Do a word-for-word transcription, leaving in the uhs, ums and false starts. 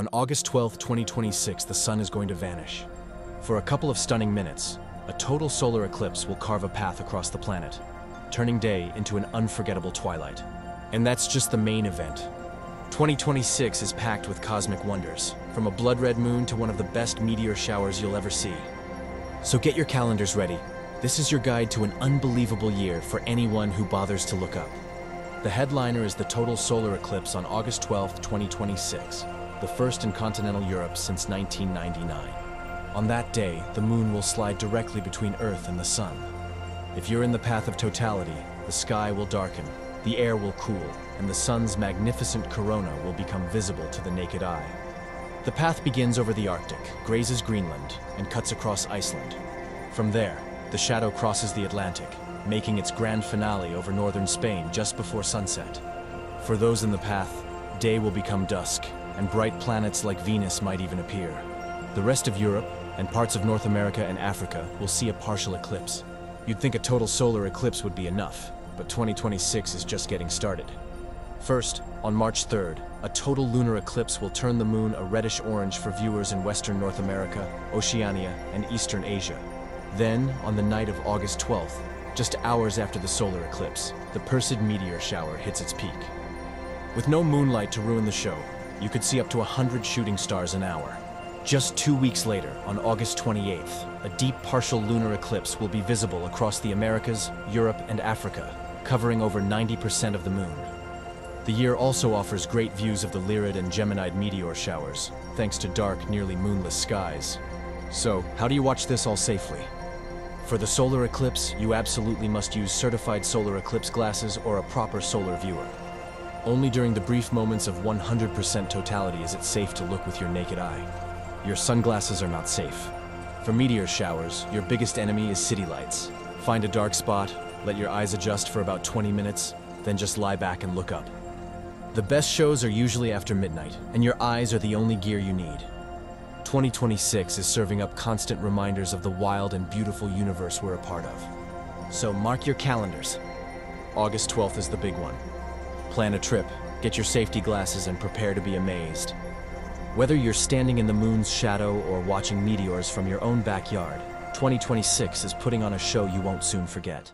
On August twelfth, twenty twenty-six, the sun is going to vanish. For a couple of stunning minutes, a total solar eclipse will carve a path across the planet, turning day into an unforgettable twilight. And that's just the main event. twenty twenty-six is packed with cosmic wonders, from a blood-red moon to one of the best meteor showers you'll ever see. So get your calendars ready. This is your guide to an unbelievable year for anyone who bothers to look up. The headliner is the total solar eclipse on August twelfth, twenty twenty-six, the first in continental Europe since nineteen ninety-nine. On that day, the moon will slide directly between Earth and the sun. If you're in the path of totality, the sky will darken, the air will cool, and the sun's magnificent corona will become visible to the naked eye. The path begins over the Arctic, grazes Greenland, and cuts across Iceland. From there, the shadow crosses the Atlantic, making its grand finale over northern Spain just before sunset. For those in the path, day will become dusk, and bright planets like Venus might even appear. The rest of Europe, and parts of North America and Africa, will see a partial eclipse. You'd think a total solar eclipse would be enough, but twenty twenty-six is just getting started. First, on March third, a total lunar eclipse will turn the moon a reddish-orange for viewers in western North America, Oceania, and eastern Asia. Then, on the night of August twelfth, just hours after the solar eclipse, the Perseid meteor shower hits its peak. With no moonlight to ruin the show, you could see up to one hundred shooting stars an hour. Just two weeks later, on August twenty-eighth, a deep partial lunar eclipse will be visible across the Americas, Europe, and Africa, covering over ninety percent of the moon. The year also offers great views of the Lyrid and Geminid meteor showers, thanks to dark, nearly moonless skies. So, how do you watch this all safely? For the solar eclipse, you absolutely must use certified solar eclipse glasses or a proper solar viewer. Only during the brief moments of one hundred percent totality is it safe to look with your naked eye. Your sunglasses are not safe. For meteor showers, your biggest enemy is city lights. Find a dark spot, let your eyes adjust for about twenty minutes, then just lie back and look up. The best shows are usually after midnight, and your eyes are the only gear you need. twenty twenty-six is serving up constant reminders of the wild and beautiful universe we're a part of. So mark your calendars. August twelfth is the big one. Plan a trip, get your safety glasses, and prepare to be amazed. Whether you're standing in the moon's shadow or watching meteors from your own backyard, twenty twenty-six is putting on a show you won't soon forget.